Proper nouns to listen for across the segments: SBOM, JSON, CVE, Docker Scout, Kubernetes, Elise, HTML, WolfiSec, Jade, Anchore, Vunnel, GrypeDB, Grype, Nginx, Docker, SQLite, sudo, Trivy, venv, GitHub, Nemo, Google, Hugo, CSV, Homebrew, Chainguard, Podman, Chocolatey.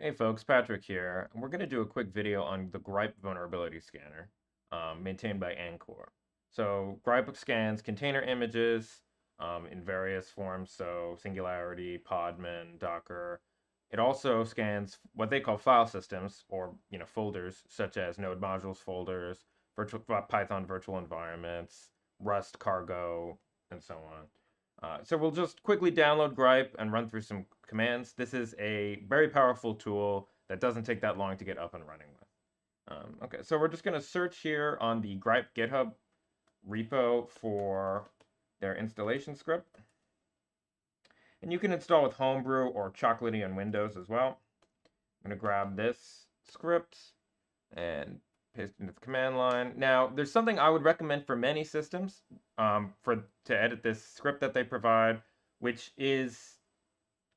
Hey folks, Patrick here, and we're going to do a quick video on the Grype vulnerability scanner maintained by Anchore. So Grype scans container images in various forms, so Singularity, Podman, Docker. It also scans what they call file systems, or folders such as node modules folders, Python virtual environments, Rust cargo, and so on. So we'll just quickly download Grype and run through some commands. This is a very powerful tool that doesn't take that long to get up and running with. Okay, so we're just going to search here on the Grype GitHub repo for their installation script. And you can install with Homebrew or Chocolatey on Windows as well. I'm going to grab this script and paste into the command line. Now, there's something I would recommend for many systems to edit this script that they provide, which is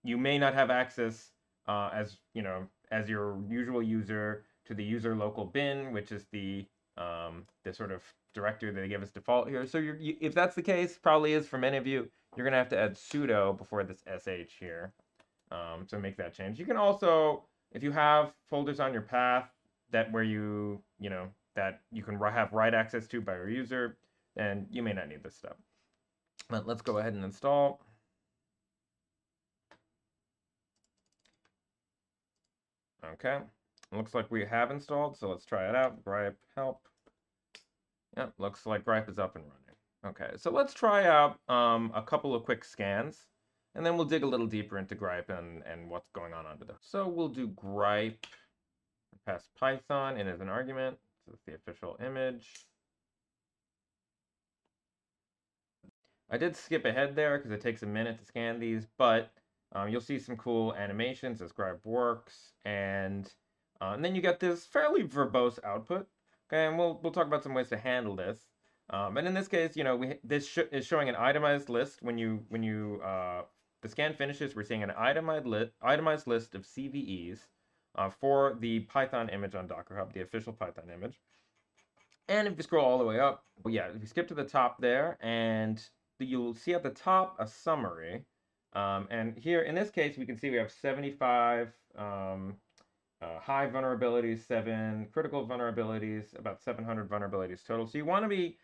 you may not have access as your usual user to the user local bin, which is the sort of directory that they give as default here. So if that's the case, probably is for many of you, you're gonna have to add sudo before this sh here to make that change. You can also, if you have folders on your path, that you can have write access to by your user, and you may not need this stuff. But let's go ahead and install. Okay, looks like we have installed, so let's try it out. Grype help. Yep, looks like Grype is up and running. Okay, so let's try out a couple of quick scans, and then we'll dig a little deeper into Grype and what's going on under there. So we'll do Grype. Pass Python in as an argument. This is the official image. I did skip ahead there because it takes a minute to scan these, but you'll see some cool animations as Grype works, and then you get this fairly verbose output. Okay, and we'll talk about some ways to handle this. And in this case, this is showing an itemized list when the scan finishes. We're seeing an itemized list of CVEs. For the Python image on Docker Hub, the official Python image. And if you scroll all the way up, if you skip to the top there, and you'll see at the top a summary. And here, in this case, we can see we have 75 high vulnerabilities, 7 critical vulnerabilities, about 700 vulnerabilities total. So you want to be,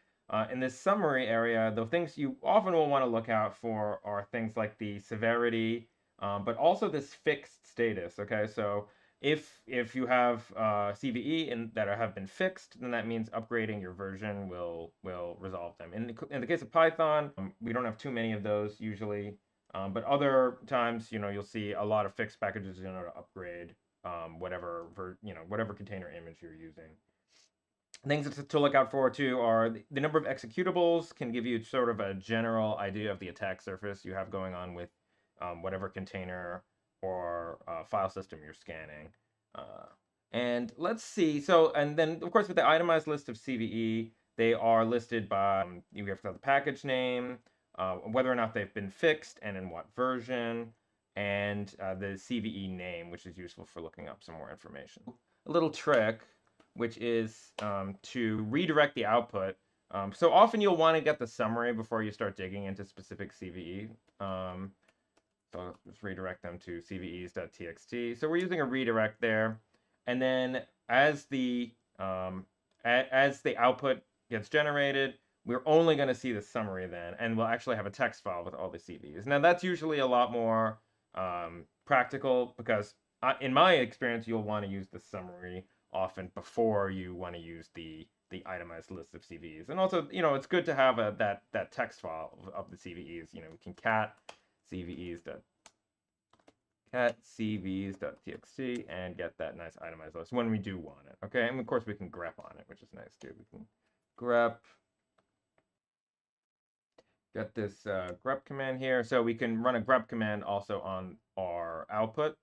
in this summary area, the things you often will want to look out for are things like the severity, but also this fixed status, okay? So If you have CVE that have been fixed, then that means upgrading your version will resolve them. In the case of Python, we don't have too many of those usually, but other times you'll see a lot of fixed packages to upgrade whatever container image you're using. Things to look out for too are the number of executables can give you sort of a general idea of the attack surface you have going on with whatever container or file system you're scanning. And let's see, and then of course with the itemized list of CVE, they are listed by, you have to have the package name, whether or not they've been fixed and in what version, and the CVE name, which is useful for looking up some more information. A little trick, which is to redirect the output. So often you'll want to get the summary before you start digging into specific CVE. So I'll just redirect them to cves.txt. So we're using a redirect there, and then as the output gets generated, we're only going to see the summary then, and we'll actually have a text file with all the CVEs. Now that's usually a lot more practical because in my experience, you'll want to use the summary often before you want to use the itemized list of CVEs. And also, it's good to have that text file of the CVEs. We can cat cvs.txt and get that nice itemized list when we do want it. Okay, and of course we can grep on it, which is nice too. We can grep, get this grep command here. So we can run a grep command also on our output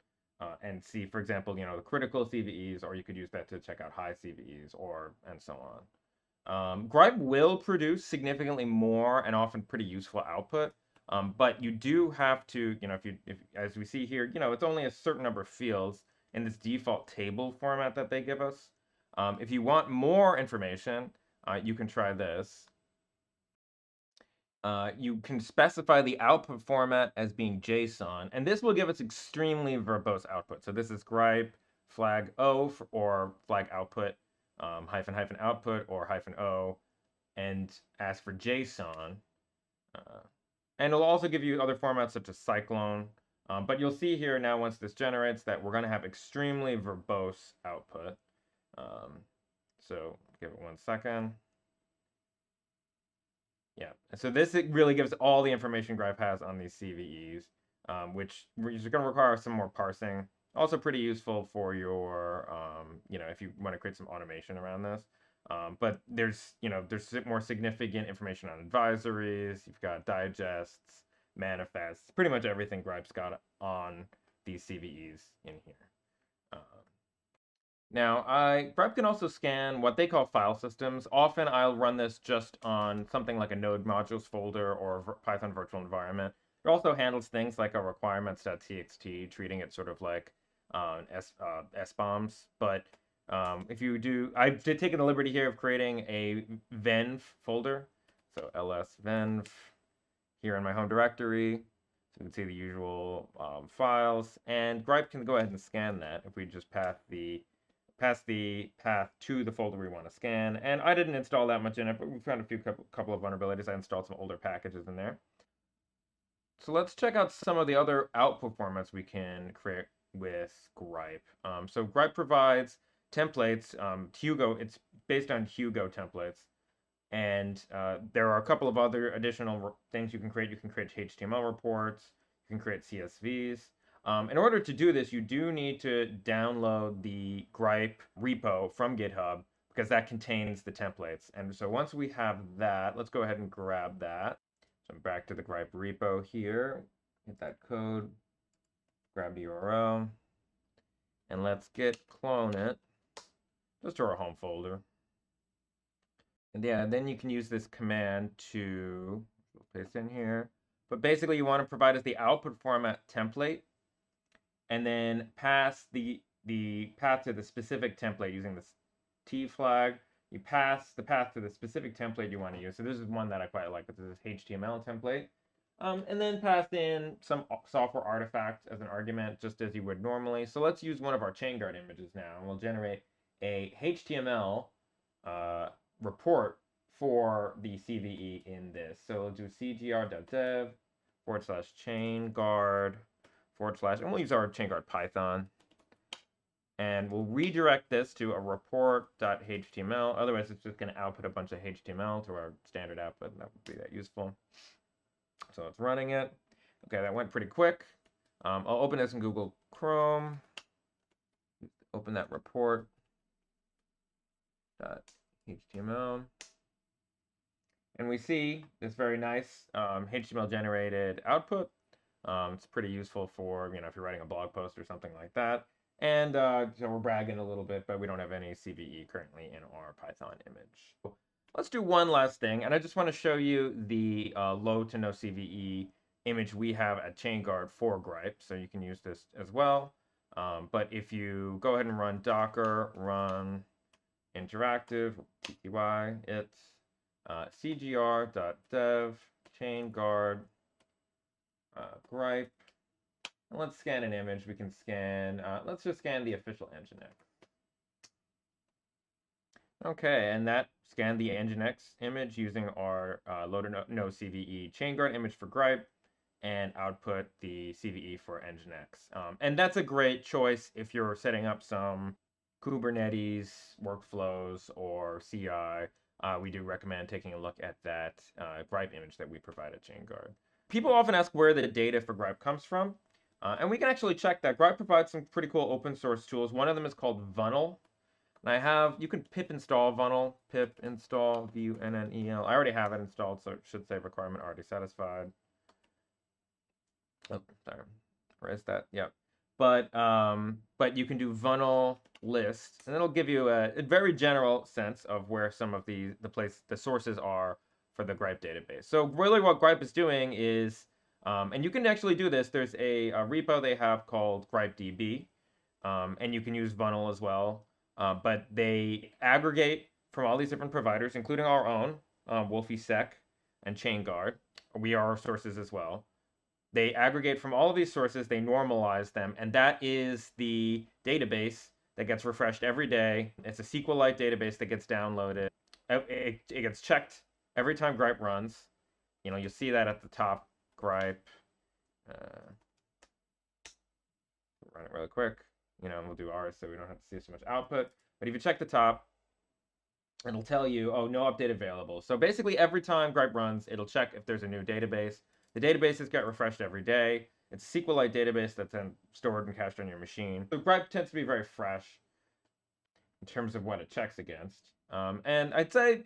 and see, for example, the critical CVEs, or you could use that to check out high CVEs and so on. Grype will produce significantly more and often pretty useful output. But you do have to, as we see here, it's only a certain number of fields in this default table format that they give us. If you want more information, you can try this. You can specify the output format as being JSON, and this will give us extremely verbose output. So this is Grype flag O for, or flag output, hyphen hyphen output or hyphen O, and ask for JSON. And it'll also give you other formats such as Cyclone. But you'll see here now once this generates that we're going to have extremely verbose output. So give it 1 second. Yeah, so this really gives all the information Grype has on these CVEs, which is going to require some more parsing. Also pretty useful for your, you know, if you want to create some automation around this. But there's, you know, there's more significant information on advisories. You've got digests, manifests, pretty much everything Grype's got on these CVEs in here. Now, Grype can also scan what they call file systems. Often I'll run this just on something like a node modules folder or Python virtual environment. It also handles things like a requirements.txt, treating it sort of like SBOMs. But if you do, I did take the liberty here of creating a venv folder. So ls venv here in my home directory. So you can see the usual files. And Grype can go ahead and scan that if we just pass the path to the folder we want to scan. And I didn't install that much in it, but we found a few couple of vulnerabilities. I installed some older packages in there. So let's check out some of the other output formats we can create with Grype. So Grype provides templates. Hugo, it's based on Hugo templates. And there are a couple of other additional things you can create. You can create HTML reports. You can create CSVs. In order to do this, you do need to download the Grype repo from GitHub because that contains the templates. And so once we have that, let's go ahead and grab that. So I'm back to the Grype repo here. Hit that code, grab the URL, and let's clone it just to our home folder. And yeah, then you can use this command to paste in here. But basically, you want to provide us the output format template, and then pass the path to the specific template using this T flag. You pass the path to the specific template you want to use. So this is one that I quite like. This is HTML template. And then pass in some software artifact as an argument, just as you would normally. So let's use one of our Chainguard images now, and we'll generate a HTML report for the CVE in this. So we'll do cgr.dev/Chainguard/, and we'll use our Chainguard Python. And we'll redirect this to a report.html. Otherwise, it's just going to output a bunch of HTML to our standard output, and that would be that useful. So it's running it. Okay, that went pretty quick. I'll open this in Google Chrome. Open that report.html. And we see this very nice HTML-generated output. It's pretty useful for, you know, if you're writing a blog post or something like that. And so we're bragging a little bit, but we don't have any CVE currently in our Python image. Let's do one last thing, and I just want to show you the low to no CVE image we have at Chainguard for Grype, so you can use this as well. But if you go ahead and run docker run interactive tty, it's cgr.dev chainguard Grype. And let's scan an image. We can scan, let's just scan the official Nginx. Okay, and that scanned the Nginx image using our low to no CVE Chainguard image for Grype and output the CVE for Nginx. And that's a great choice if you're setting up some Kubernetes workflows or CI. We do recommend taking a look at that Grype image that we provide at Chainguard. People often ask where the data for Grype comes from. And we can actually check that. Grype provides some pretty cool open source tools. One of them is called Vunnel. And you can pip install Vunnel, pip install vunnel. I already have it installed, so it should say requirement already satisfied. Oh, sorry. Erase that. Yep. But you can do Vunnel list, and it'll give you a very general sense of where some of the sources are for the Grype database. So really what Grype is doing is and you can actually do this. There's a repo they have called GrypeDB, and you can use Vunnel as well. But they aggregate from all these different providers, including our own, WolfiSec and Chainguard. we are sources as well. They aggregate from all of these sources, they normalize them, and that is the database that gets refreshed every day. It's a SQLite database that gets downloaded. It gets checked every time Grype runs. You know, you'll see that at the top, Grype. Run it really quick, you know, and we'll do ours so we don't have to see so much output. But if you check the top, it'll tell you, oh, no update available. So basically every time Grype runs, it'll check if there's a new database. The databases get refreshed every day. It's a SQLite database that's then stored and cached on your machine. So Grype tends to be very fresh in terms of what it checks against. And I'd say,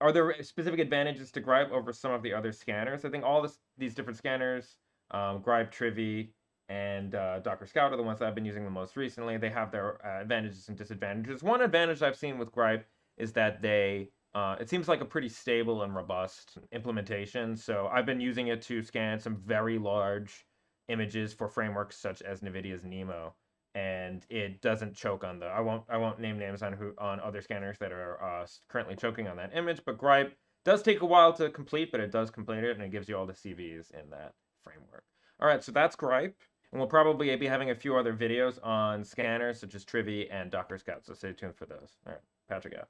are there specific advantages to Grype over some of the other scanners? I think all these different scanners, Grype, Trivy, and Docker Scout are the ones that I've been using the most recently. They have their advantages and disadvantages. One advantage I've seen with Grype is that they, it seems like a pretty stable and robust implementation. So I've been using it to scan some very large images for frameworks such as NVIDIA's Nemo, and it doesn't choke on the, I won't name names on other scanners that are currently choking on that image, but Grype does take a while to complete, but it does complete it, and it gives you all the CVEs in that framework. All right, so that's Grype, and we'll probably be having a few other videos on scanners such as Trivy and Docker Scout, so stay tuned for those. All right, Patrick out.